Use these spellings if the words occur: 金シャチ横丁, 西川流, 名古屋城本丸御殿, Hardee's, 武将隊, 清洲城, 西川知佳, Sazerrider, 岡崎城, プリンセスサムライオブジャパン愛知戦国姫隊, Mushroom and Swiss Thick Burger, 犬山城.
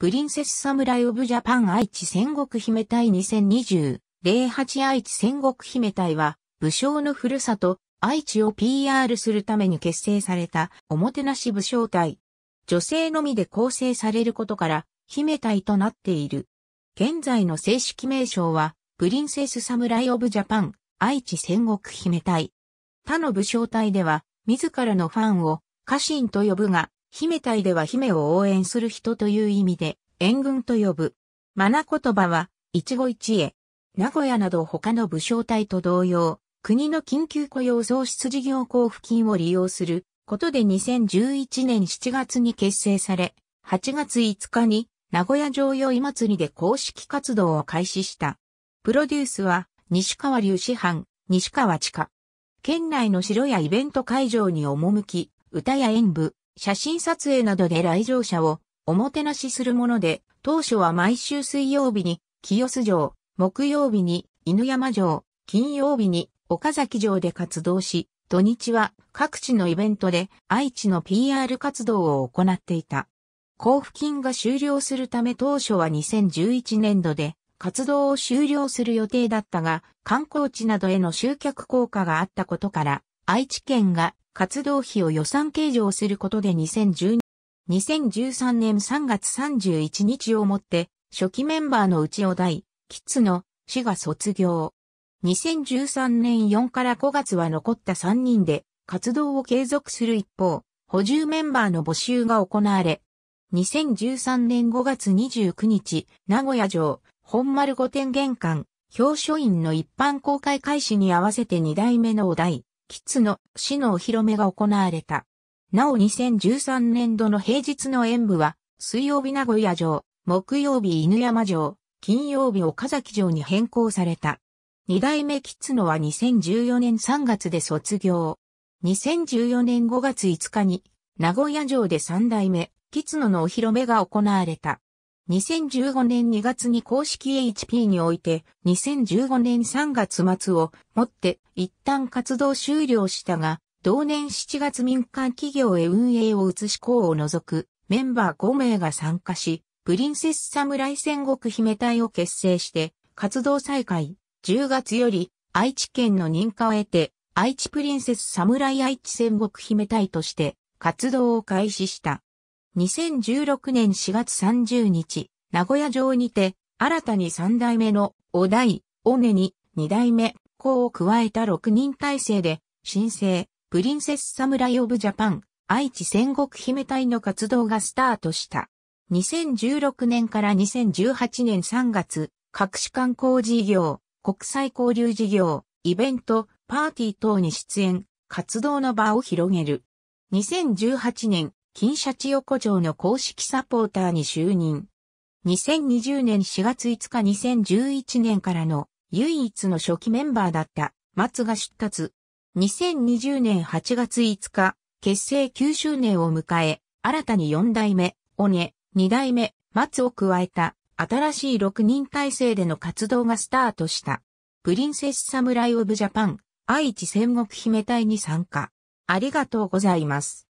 プリンセスサムライオブジャパン愛知戦国姫隊2020-08愛知戦国姫隊は、武将のふるさと、愛知を PR するために結成された、おもてなし武将隊。女性のみで構成されることから、姫隊となっている。現在の正式名称は、プリンセスサムライオブジャパン、愛知戦国姫隊。他の武将隊では、自らのファンを、家臣と呼ぶが、姫隊では姫を応援する人という意味で、援軍と呼ぶ。マナ言葉は、一期一会。名古屋など他の武将隊と同様、国の緊急雇用創出事業交付金を利用することで2011年7月に結成され、8月5日に名古屋城宵祭りで公式活動を開始した。プロデュースは西川流師範、西川知佳。県内の城やイベント会場に赴き、歌や演舞、写真撮影などで来場者をおもてなしするもので、当初は毎週水曜日に清洲城、木曜日に犬山城、金曜日に岡崎城で活動し、土日は各地のイベントで愛知の PR 活動を行っていた。交付金が終了するため当初は2011年度で活動を終了する予定だったが、観光地などへの集客効果があったことから、愛知県が活動費を予算計上することで2013年3月31日をもって、初期メンバーの内尾大、吉野、氏が卒業。2013年4から5月は残った3人で活動を継続する一方、補充メンバーの募集が行われ、2013年5月29日、名古屋城、本丸御殿玄関、表書院の一般公開開始に合わせて2代目のお題、吉野、氏のお披露目が行われた。なお2013年度の平日の演舞は、水曜日名古屋城、木曜日犬山城、金曜日岡崎城に変更された。二代目吉野は2014年3月で卒業。2014年5月5日に名古屋城で三代目吉野のお披露目が行われた。2015年2月に公式 HP において2015年3月末をもって一旦活動終了したが、同年7月民間企業へ運営を移し項を除くメンバー5名が参加し、プリンセスサムライ戦国姫隊を結成して活動再開。10月より愛知県の認可を得て愛知プリンセスサムライ愛知戦国姫隊として活動を開始した。2016年4月30日、名古屋城にて新たに3代目のお題、尾根に2代目、こうを加えた6人体制で新生プリンセスサムライオブジャパン愛知戦国姫隊の活動がスタートした。2016年から2018年3月、各種観光事業、国際交流事業、イベント、パーティー等に出演、活動の場を広げる。2018年、金シャチ横丁の公式サポーターに就任。2020年4月5日2011年からの唯一の初期メンバーだった、まつが出立。2020年8月5日、結成9周年を迎え、新たに4代目、尾根、2代目、まつを加えた。新しい6人体制での活動がスタートした。プリンセスサムライオブジャパン、愛知戦国姫隊に参加。ありがとうございます。